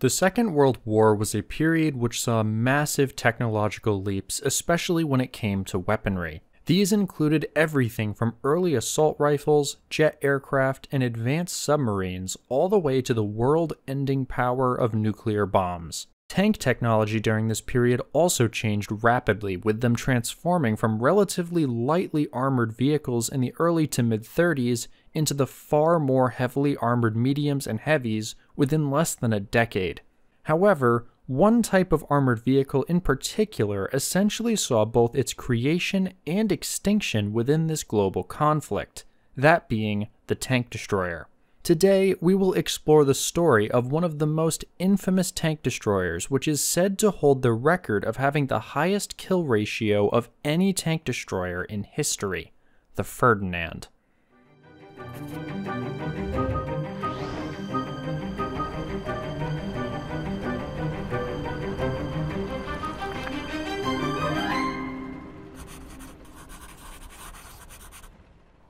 The Second World War was a period which saw massive technological leaps, especially when it came to weaponry. These included everything from early assault rifles, jet aircraft, and advanced submarines, all the way to the world-ending power of nuclear bombs. Tank technology during this period also changed rapidly, with them transforming from relatively lightly armored vehicles in the early to mid-30s into the far more heavily armored mediums and heavies within less than a decade. However, one type of armored vehicle in particular essentially saw both its creation and extinction within this global conflict, that being the tank destroyer. Today, we will explore the story of one of the most infamous tank destroyers, which is said to hold the record of having the highest kill ratio of any tank destroyer in history, the Ferdinand.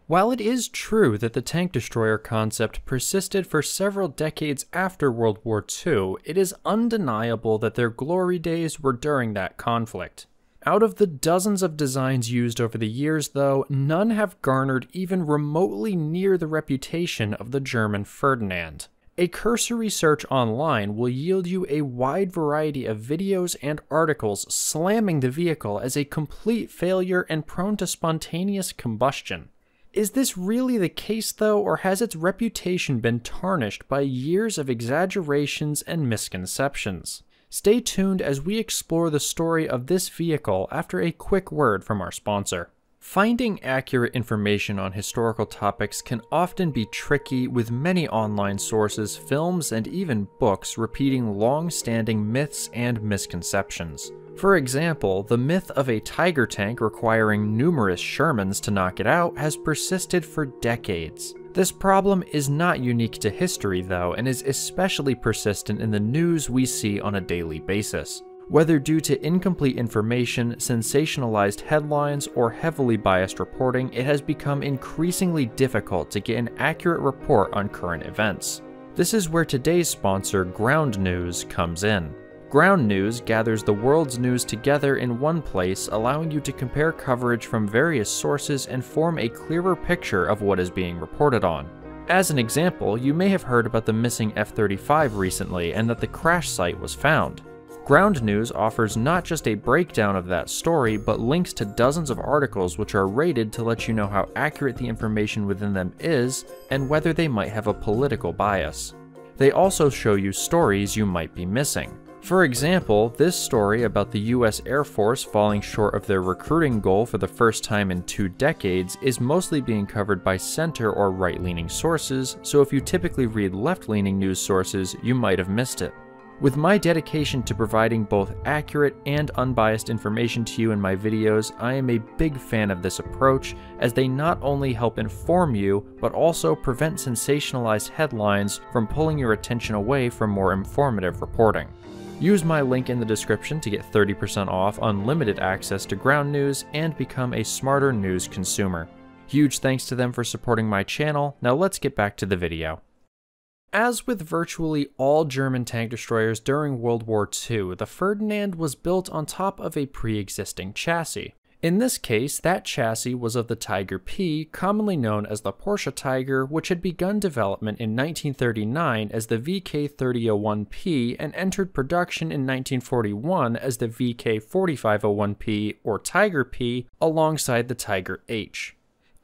While it is true that the tank destroyer concept persisted for several decades after World War II, it is undeniable that their glory days were during that conflict. Out of the dozens of designs used over the years, though, none have garnered even remotely near the reputation of the German Ferdinand. A cursory search online will yield you a wide variety of videos and articles slamming the vehicle as a complete failure and prone to spontaneous combustion. Is this really the case though, or has its reputation been tarnished by years of exaggerations and misconceptions? Stay tuned as we explore the story of this vehicle after a quick word from our sponsor. Finding accurate information on historical topics can often be tricky, with many online sources, films, and even books repeating long-standing myths and misconceptions. For example, the myth of a Tiger tank requiring numerous Shermans to knock it out has persisted for decades. This problem is not unique to history though, and is especially persistent in the news we see on a daily basis. Whether due to incomplete information, sensationalized headlines, or heavily biased reporting, it has become increasingly difficult to get an accurate report on current events. This is where today's sponsor, Ground News, comes in. Ground News gathers the world's news together in one place, allowing you to compare coverage from various sources and form a clearer picture of what is being reported on. As an example, you may have heard about the missing F-35 recently and that the crash site was found. Ground News offers not just a breakdown of that story, but links to dozens of articles which are rated to let you know how accurate the information within them is and whether they might have a political bias. They also show you stories you might be missing. For example, this story about the US Air Force falling short of their recruiting goal for the first time in 2 decades is mostly being covered by center or right-leaning sources, so if you typically read left-leaning news sources, you might have missed it. With my dedication to providing both accurate and unbiased information to you in my videos, I am a big fan of this approach, as they not only help inform you, but also prevent sensationalized headlines from pulling your attention away from more informative reporting. Use my link in the description to get 30% off unlimited access to Ground News and become a smarter news consumer. Huge thanks to them for supporting my channel. Now let's get back to the video. As with virtually all German tank destroyers during World War II, the Ferdinand was built on top of a pre-existing chassis. In this case, that chassis was of the Tiger P, commonly known as the Porsche Tiger, which had begun development in 1939 as the VK3001P and entered production in 1941 as the VK4501P, or Tiger P, alongside the Tiger H.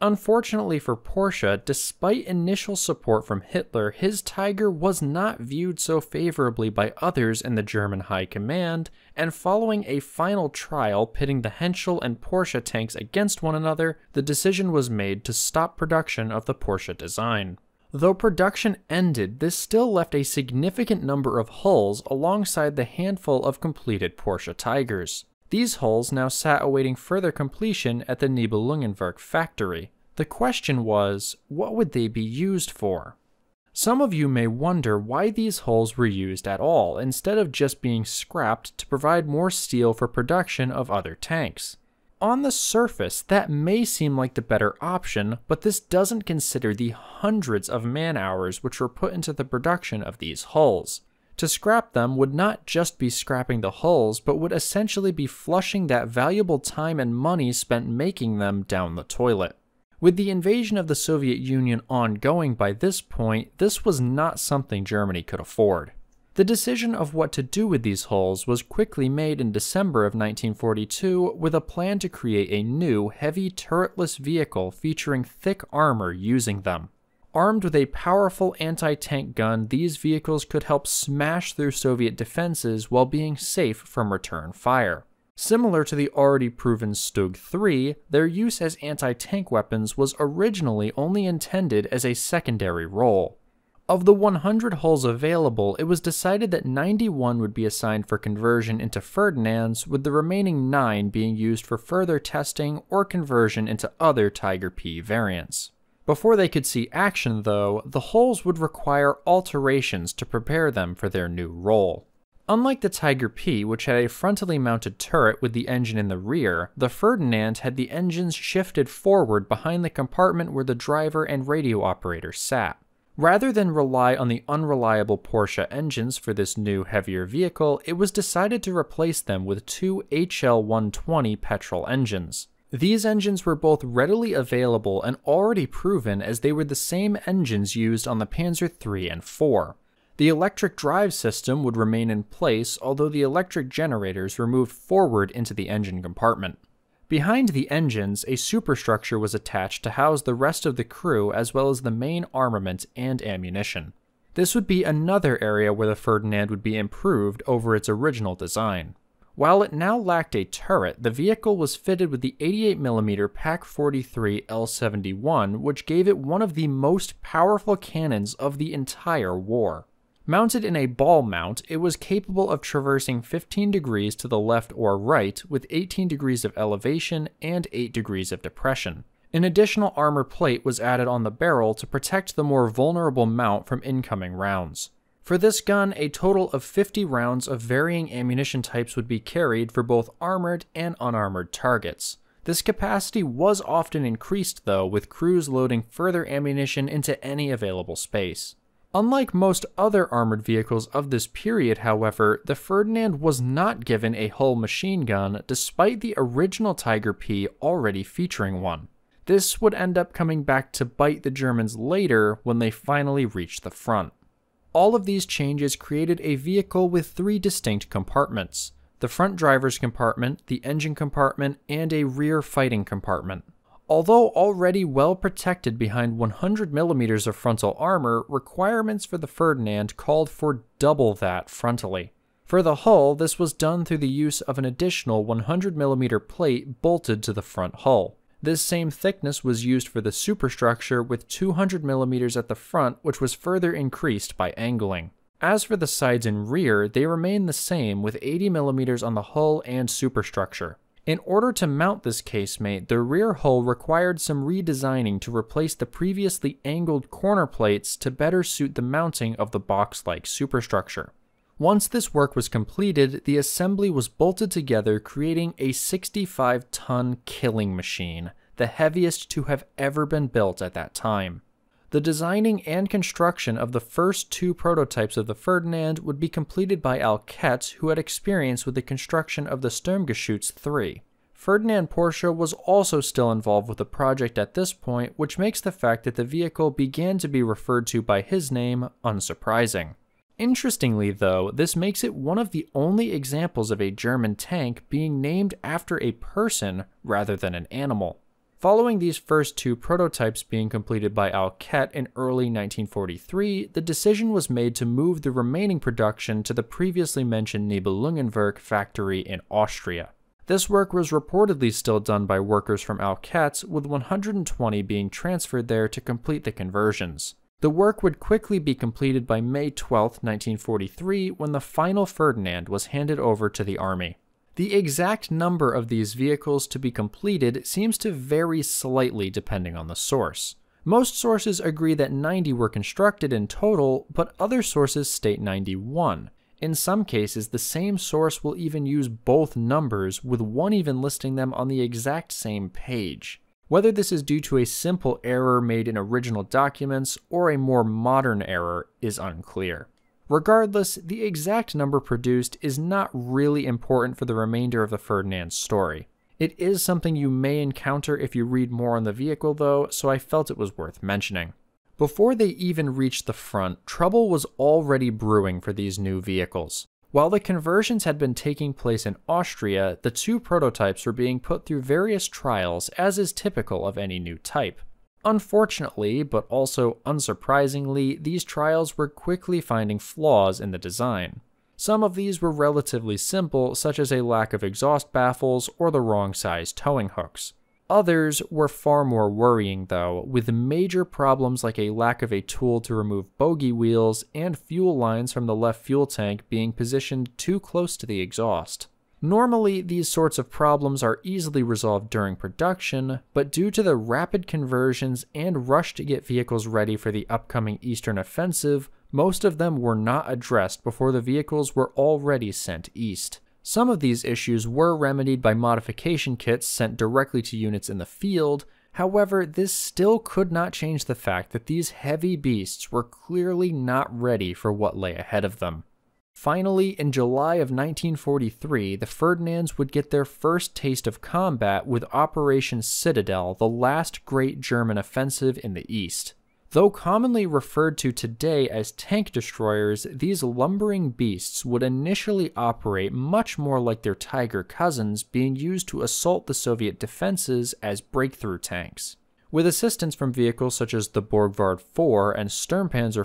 Unfortunately for Porsche, despite initial support from Hitler, his Tiger was not viewed so favorably by others in the German high command, and following a final trial pitting the Henschel and Porsche tanks against one another, the decision was made to stop production of the Porsche design. Though production ended, this still left a significant number of hulls alongside the handful of completed Porsche Tigers. These hulls now sat awaiting further completion at the Nibelungenwerk factory. The question was, what would they be used for? Some of you may wonder why these hulls were used at all, instead of just being scrapped to provide more steel for production of other tanks. On the surface, that may seem like the better option, but this doesn't consider the hundreds of man-hours which were put into the production of these hulls. To scrap them would not just be scrapping the hulls, but would essentially be flushing that valuable time and money spent making them down the toilet. With the invasion of the Soviet Union ongoing by this point, this was not something Germany could afford. The decision of what to do with these hulls was quickly made in December of 1942 with a plan to create a new, heavy, turretless vehicle featuring thick armor using them. Armed with a powerful anti-tank gun, these vehicles could help smash through Soviet defenses while being safe from return fire. Similar to the already proven StuG III, their use as anti-tank weapons was originally only intended as a secondary role. Of the 100 hulls available, it was decided that 91 would be assigned for conversion into Ferdinands, with the remaining 9 being used for further testing or conversion into other Tiger P variants. Before they could see action, though, the hulls would require alterations to prepare them for their new role. Unlike the Tiger P, which had a frontally mounted turret with the engine in the rear, the Ferdinand had the engines shifted forward behind the compartment where the driver and radio operator sat. Rather than rely on the unreliable Porsche engines for this new, heavier vehicle, it was decided to replace them with two HL120 petrol engines. These engines were both readily available and already proven, as they were the same engines used on the Panzer III and IV. The electric drive system would remain in place, although the electric generators were moved forward into the engine compartment. Behind the engines, a superstructure was attached to house the rest of the crew, as well as the main armament and ammunition. This would be another area where the Ferdinand would be improved over its original design. While it now lacked a turret, the vehicle was fitted with the 88mm Pak 43 L71, which gave it one of the most powerful cannons of the entire war. Mounted in a ball mount, it was capable of traversing 15 degrees to the left or right, with 18 degrees of elevation and 8 degrees of depression. An additional armor plate was added on the barrel to protect the more vulnerable mount from incoming rounds. For this gun, a total of 50 rounds of varying ammunition types would be carried for both armored and unarmored targets. This capacity was often increased, though, with crews loading further ammunition into any available space. Unlike most other armored vehicles of this period, however, the Ferdinand was not given a hull machine gun, despite the original Tiger P already featuring one. This would end up coming back to bite the Germans later when they finally reached the front. All of these changes created a vehicle with 3 distinct compartments: the front driver's compartment, the engine compartment, and a rear fighting compartment. Although already well protected behind 100mm of frontal armor, requirements for the Ferdinand called for double that frontally. For the hull, this was done through the use of an additional 100mm plate bolted to the front hull. This same thickness was used for the superstructure, with 200mm at the front, which was further increased by angling. As for the sides and rear, they remained the same, with 80mm on the hull and superstructure. In order to mount this casemate, the rear hull required some redesigning to replace the previously angled corner plates to better suit the mounting of the box-like superstructure. Once this work was completed, the assembly was bolted together, creating a 65-ton killing machine, the heaviest to have ever been built at that time. The designing and construction of the first 2 prototypes of the Ferdinand would be completed by Alkett, who had experience with the construction of the Sturmgeschütz III. Ferdinand Porsche was also still involved with the project at this point, which makes the fact that the vehicle began to be referred to by his name unsurprising. Interestingly, though, this makes it one of the only examples of a German tank being named after a person rather than an animal. Following these first 2 prototypes being completed by Alkett in early 1943, the decision was made to move the remaining production to the previously mentioned Nibelungenwerk factory in Austria. This work was reportedly still done by workers from Alkett, with 120 being transferred there to complete the conversions. The work would quickly be completed by May 12, 1943, when the final Ferdinand was handed over to the Army. The exact number of these vehicles to be completed seems to vary slightly depending on the source. Most sources agree that 90 were constructed in total, but other sources state 91. In some cases, the same source will even use both numbers, with one even listing them on the exact same page. Whether this is due to a simple error made in original documents or a more modern error is unclear. Regardless, the exact number produced is not really important for the remainder of the Ferdinand's story. It is something you may encounter if you read more on the vehicle though, so I felt it was worth mentioning. Before they even reached the front, trouble was already brewing for these new vehicles. While the conversions had been taking place in Austria, the two prototypes were being put through various trials, as is typical of any new type. Unfortunately, but also unsurprisingly, these trials were quickly finding flaws in the design. Some of these were relatively simple, such as a lack of exhaust baffles or the wrong size towing hooks. Others were far more worrying though, with major problems like a lack of a tool to remove bogie wheels and fuel lines from the left fuel tank being positioned too close to the exhaust. Normally, these sorts of problems are easily resolved during production, but due to the rapid conversions and rush to get vehicles ready for the upcoming Eastern Offensive, most of them were not addressed before the vehicles were already sent east. Some of these issues were remedied by modification kits sent directly to units in the field. However, this still could not change the fact that these heavy beasts were clearly not ready for what lay ahead of them. Finally, in July of 1943, the Ferdinands would get their first taste of combat with Operation Citadel, the last great German offensive in the East. Though commonly referred to today as tank destroyers, these lumbering beasts would initially operate much more like their Tiger cousins, being used to assault the Soviet defenses as breakthrough tanks. With assistance from vehicles such as the Borgward IV and Sturmpanzer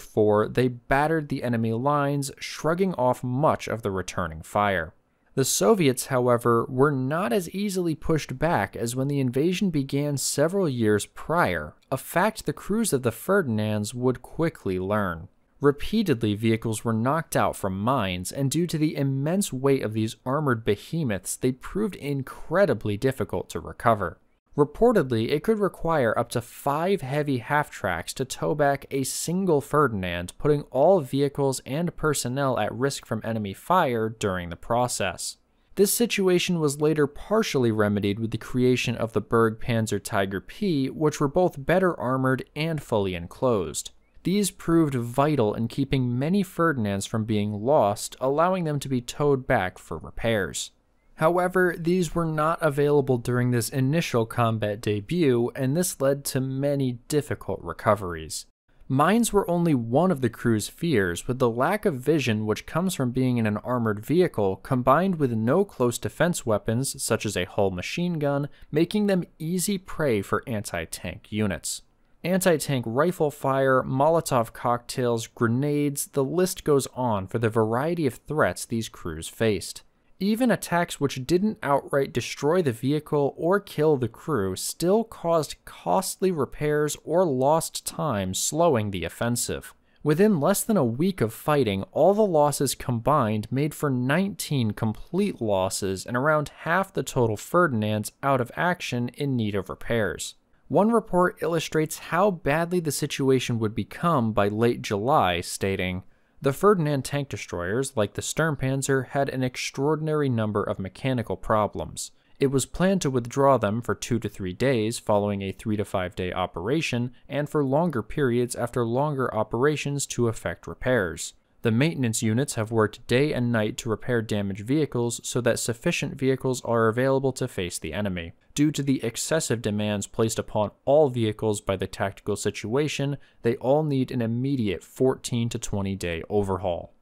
IV, they battered the enemy lines, shrugging off much of the returning fire. The Soviets, however, were not as easily pushed back as when the invasion began several years prior, a fact the crews of the Ferdinands would quickly learn. Repeatedly, vehicles were knocked out from mines, and due to the immense weight of these armored behemoths, they proved incredibly difficult to recover. Reportedly, it could require up to 5 heavy half-tracks to tow back a single Ferdinand, putting all vehicles and personnel at risk from enemy fire during the process. This situation was later partially remedied with the creation of the Bergepanzertiger P, which were both better armored and fully enclosed. These proved vital in keeping many Ferdinands from being lost, allowing them to be towed back for repairs. However, these were not available during this initial combat debut, and this led to many difficult recoveries. Mines were only one of the crew's fears, with the lack of vision which comes from being in an armored vehicle, combined with no close defense weapons, such as a hull machine gun, making them easy prey for anti-tank units. Anti-tank rifle fire, Molotov cocktails, grenades, the list goes on for the variety of threats these crews faced. Even attacks which didn't outright destroy the vehicle or kill the crew still caused costly repairs or lost time, slowing the offensive. Within less than a week of fighting, all the losses combined made for 19 complete losses and around half the total Ferdinands out of action in need of repairs. One report illustrates how badly the situation would become by late July, stating, "The Ferdinand tank destroyers, like the Sturmpanzer, had an extraordinary number of mechanical problems. It was planned to withdraw them for 2 to 3 days following a 3 to 5 day operation, and for longer periods after longer operations to effect repairs. The maintenance units have worked day and night to repair damaged vehicles so that sufficient vehicles are available to face the enemy. Due to the excessive demands placed upon all vehicles by the tactical situation, they all need an immediate 14 to 20 day overhaul."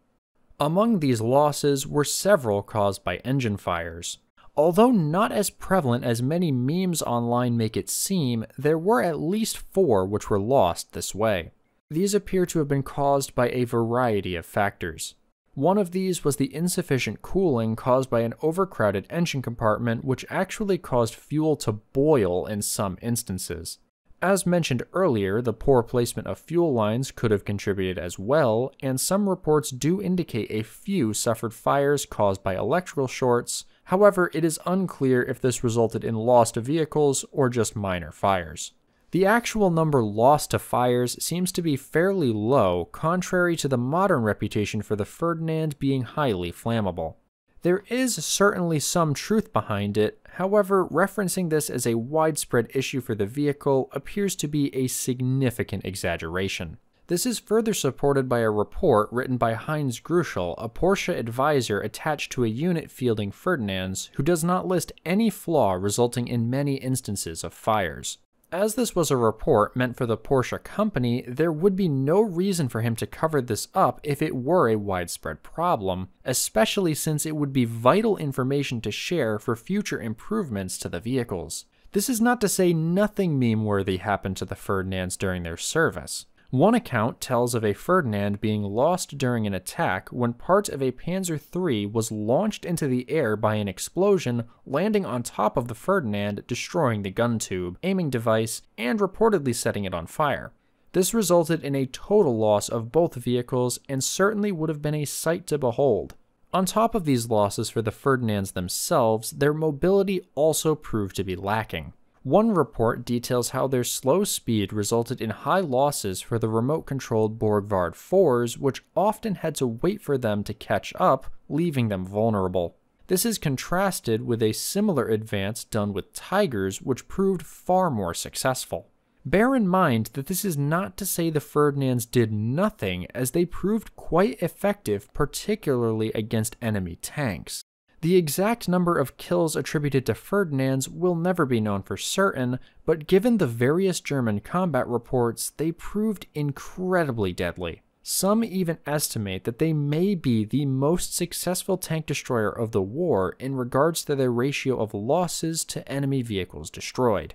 Among these losses were several caused by engine fires. Although not as prevalent as many memes online make it seem, there were at least 4 which were lost this way. These appear to have been caused by a variety of factors. One of these was the insufficient cooling caused by an overcrowded engine compartment, which actually caused fuel to boil in some instances. As mentioned earlier, the poor placement of fuel lines could have contributed as well, and some reports do indicate a few suffered fires caused by electrical shorts. However, it is unclear if this resulted in lost vehicles or just minor fires. The actual number lost to fires seems to be fairly low, contrary to the modern reputation for the Ferdinand being highly flammable. There is certainly some truth behind it, however, referencing this as a widespread issue for the vehicle appears to be a significant exaggeration. This is further supported by a report written by Heinz Gruschel, a Porsche advisor attached to a unit fielding Ferdinand's, who does not list any flaw resulting in many instances of fires. As this was a report meant for the Porsche company, there would be no reason for him to cover this up if it were a widespread problem, especially since it would be vital information to share for future improvements to the vehicles. This is not to say nothing meme-worthy happened to the Ferdinands during their service. One account tells of a Ferdinand being lost during an attack when part of a Panzer III was launched into the air by an explosion, landing on top of the Ferdinand, destroying the gun tube, aiming device, and reportedly setting it on fire. This resulted in a total loss of both vehicles and certainly would have been a sight to behold. On top of these losses for the Ferdinands themselves, their mobility also proved to be lacking. One report details how their slow speed resulted in high losses for the remote-controlled Borgward IVs, which often had to wait for them to catch up, leaving them vulnerable. This is contrasted with a similar advance done with Tigers, which proved far more successful. Bear in mind that this is not to say the Ferdinands did nothing, as they proved quite effective, particularly against enemy tanks. The exact number of kills attributed to Ferdinands will never be known for certain, but given the various German combat reports, they proved incredibly deadly. Some even estimate that they may be the most successful tank destroyer of the war in regards to their ratio of losses to enemy vehicles destroyed.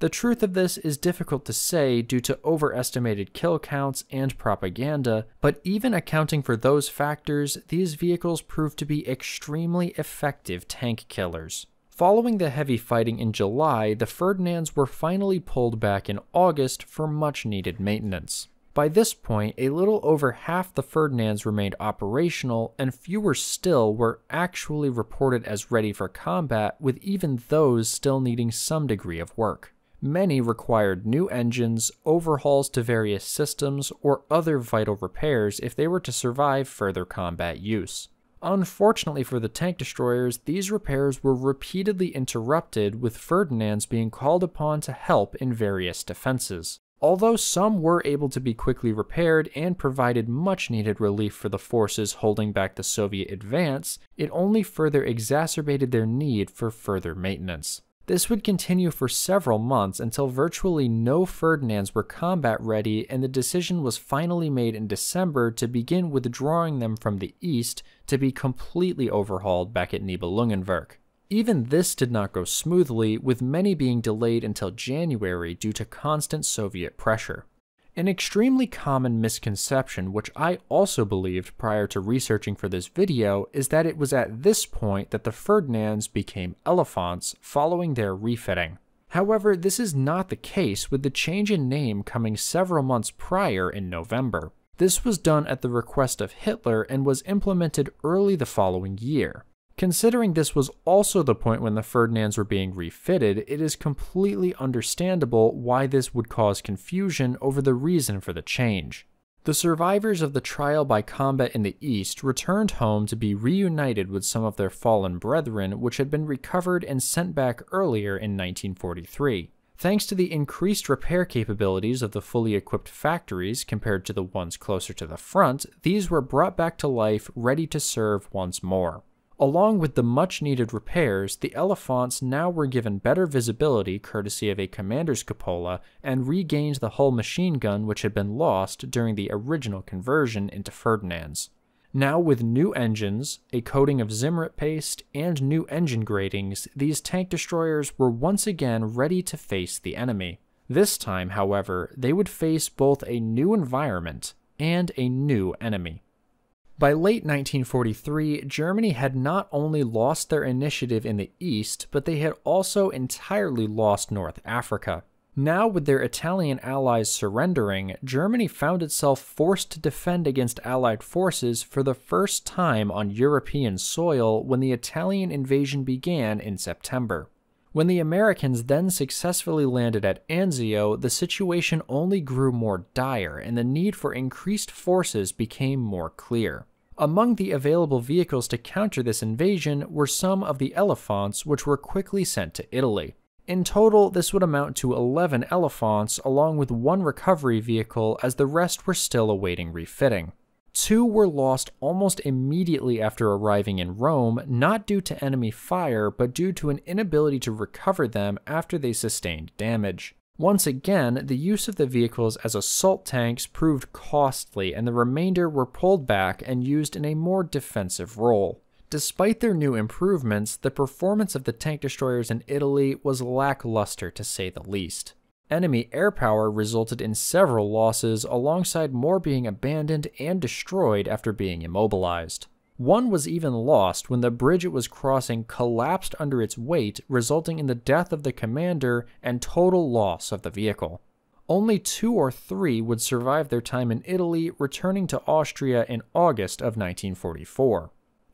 The truth of this is difficult to say due to overestimated kill counts and propaganda, but even accounting for those factors, these vehicles proved to be extremely effective tank killers. Following the heavy fighting in July, the Ferdinands were finally pulled back in August for much-needed maintenance. By this point, a little over half the Ferdinands remained operational, and fewer still were actually reported as ready for combat, with even those still needing some degree of work. Many required new engines, overhauls to various systems, or other vital repairs if they were to survive further combat use. Unfortunately for the tank destroyers, these repairs were repeatedly interrupted, with Ferdinands being called upon to help in various defenses. Although some were able to be quickly repaired and provided much-needed relief for the forces holding back the Soviet advance, it only further exacerbated their need for further maintenance. This would continue for several months until virtually no Ferdinands were combat ready, and the decision was finally made in December to begin withdrawing them from the east to be completely overhauled back at Nibelungenwerk. Even this did not go smoothly, with many being delayed until January due to constant Soviet pressure. An extremely common misconception, which I also believed prior to researching for this video, is that it was at this point that the Ferdinands became Elefants following their refitting. However, this is not the case, with the change in name coming several months prior in November. This was done at the request of Hitler and was implemented early the following year. Considering this was also the point when the Ferdinands were being refitted, it is completely understandable why this would cause confusion over the reason for the change. The survivors of the trial by combat in the East returned home to be reunited with some of their fallen brethren, which had been recovered and sent back earlier in 1943. Thanks to the increased repair capabilities of the fully equipped factories compared to the ones closer to the front, these were brought back to life, ready to serve once more. Along with the much-needed repairs, the Elefants now were given better visibility courtesy of a commander's cupola and regained the hull machine gun which had been lost during the original conversion into Ferdinands. Now with new engines, a coating of Zimrit paste, and new engine gratings, these tank destroyers were once again ready to face the enemy. This time, however, they would face both a new environment and a new enemy. By late 1943, Germany had not only lost their initiative in the East, but they had also entirely lost North Africa. Now, with their Italian allies surrendering, Germany found itself forced to defend against Allied forces for the first time on European soil when the Italian invasion began in September. When the Americans then successfully landed at Anzio, the situation only grew more dire, and the need for increased forces became more clear. Among the available vehicles to counter this invasion were some of the Elefants, which were quickly sent to Italy. In total, this would amount to 11 Elefants, along with one recovery vehicle, as the rest were still awaiting refitting. Two were lost almost immediately after arriving in Rome, not due to enemy fire, but due to an inability to recover them after they sustained damage. Once again, the use of the vehicles as assault tanks proved costly, and the remainder were pulled back and used in a more defensive role. Despite their new improvements, the performance of the tank destroyers in Italy was lackluster, to say the least. Enemy air power resulted in several losses, alongside more being abandoned and destroyed after being immobilized. One was even lost when the bridge it was crossing collapsed under its weight, resulting in the death of the commander and total loss of the vehicle. Only two or three would survive their time in Italy, returning to Austria in August of 1944.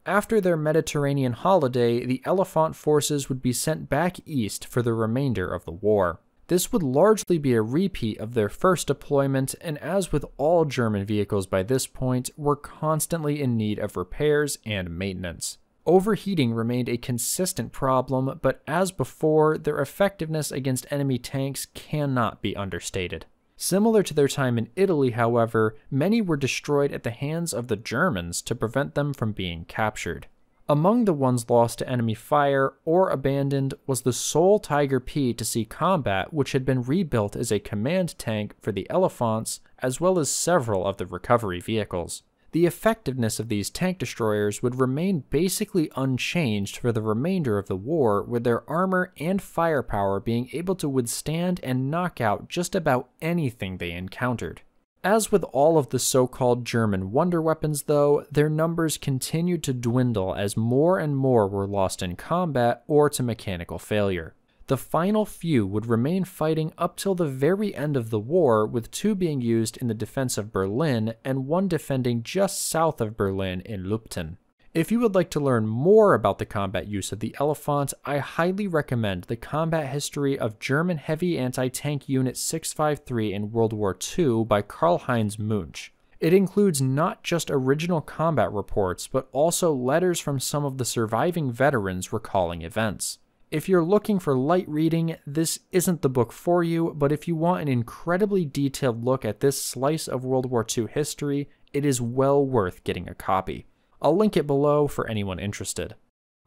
After their Mediterranean holiday, the Elefant forces would be sent back east for the remainder of the war. This would largely be a repeat of their first deployment, and as with all German vehicles by this point, were constantly in need of repairs and maintenance. Overheating remained a consistent problem, but as before, their effectiveness against enemy tanks cannot be understated. Similar to their time in Italy, however, many were destroyed at the hands of the Germans to prevent them from being captured. Among the ones lost to enemy fire or abandoned was the sole Tiger P to see combat, which had been rebuilt as a command tank for the Elefants, as well as several of the recovery vehicles. The effectiveness of these tank destroyers would remain basically unchanged for the remainder of the war, with their armor and firepower being able to withstand and knock out just about anything they encountered. As with all of the so-called German wonder weapons though, their numbers continued to dwindle as more and more were lost in combat or to mechanical failure. The final few would remain fighting up till the very end of the war, with two being used in the defense of Berlin and one defending just south of Berlin in Lupton. If you would like to learn more about the combat use of the Elefant, I highly recommend the combat history of German Heavy Anti-Tank Unit 653 in World War II by Karl-Heinz Munch. It includes not just original combat reports, but also letters from some of the surviving veterans recalling events. If you're looking for light reading, this isn't the book for you, but if you want an incredibly detailed look at this slice of World War II history, it is well worth getting a copy. I'll link it below for anyone interested.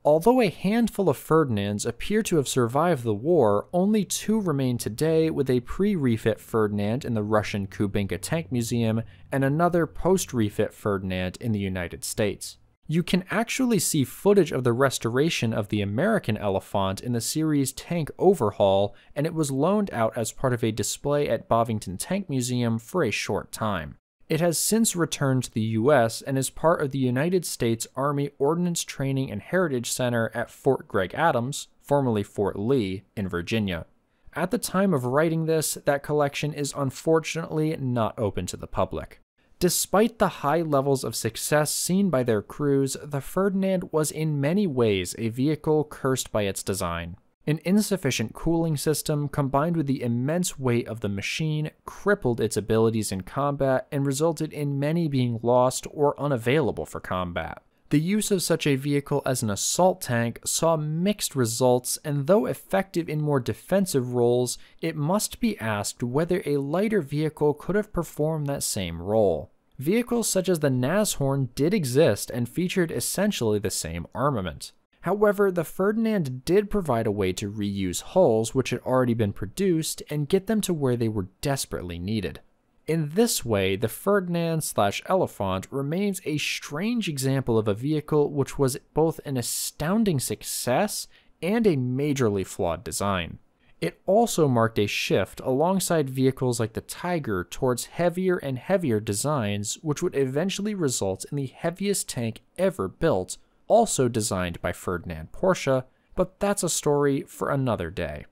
Although a handful of Ferdinands appear to have survived the war, only two remain today, with a pre-refit Ferdinand in the Russian Kubinka Tank Museum and another post-refit Ferdinand in the United States. You can actually see footage of the restoration of the American Elefant in the series Tank Overhaul, and it was loaned out as part of a display at Bovington Tank Museum for a short time. It has since returned to the US and is part of the United States Army Ordnance Training and Heritage Center at Fort Gregg Adams, formerly Fort Lee, in Virginia. At the time of writing this, that collection is unfortunately not open to the public. Despite the high levels of success seen by their crews, the Ferdinand was in many ways a vehicle cursed by its design. An insufficient cooling system combined with the immense weight of the machine crippled its abilities in combat and resulted in many being lost or unavailable for combat. The use of such a vehicle as an assault tank saw mixed results, and though effective in more defensive roles, it must be asked whether a lighter vehicle could have performed that same role. Vehicles such as the Nashorn did exist and featured essentially the same armament. However, the Ferdinand did provide a way to reuse hulls which had already been produced and get them to where they were desperately needed. In this way, the Ferdinand/Elefant remains a strange example of a vehicle which was both an astounding success and a majorly flawed design. It also marked a shift alongside vehicles like the Tiger towards heavier and heavier designs, which would eventually result in the heaviest tank ever built, also designed by Ferdinand Porsche, but that's a story for another day.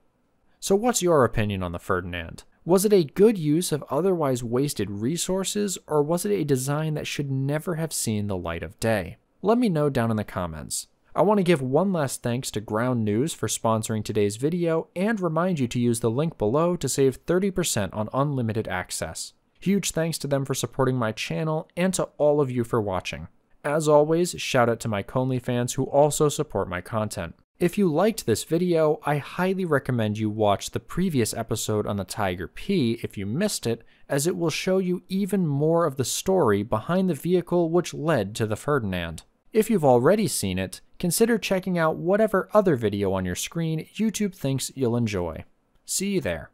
So what's your opinion on the Ferdinand? Was it a good use of otherwise wasted resources, or was it a design that should never have seen the light of day? Let me know down in the comments. I want to give one last thanks to Ground News for sponsoring today's video, and remind you to use the link below to save 30% on unlimited access. Huge thanks to them for supporting my channel, and to all of you for watching. As always, shout out to my ConeOfArc fans who also support my content. If you liked this video, I highly recommend you watch the previous episode on the Tiger P if you missed it, as it will show you even more of the story behind the vehicle which led to the Ferdinand. If you've already seen it, consider checking out whatever other video on your screen YouTube thinks you'll enjoy. See you there.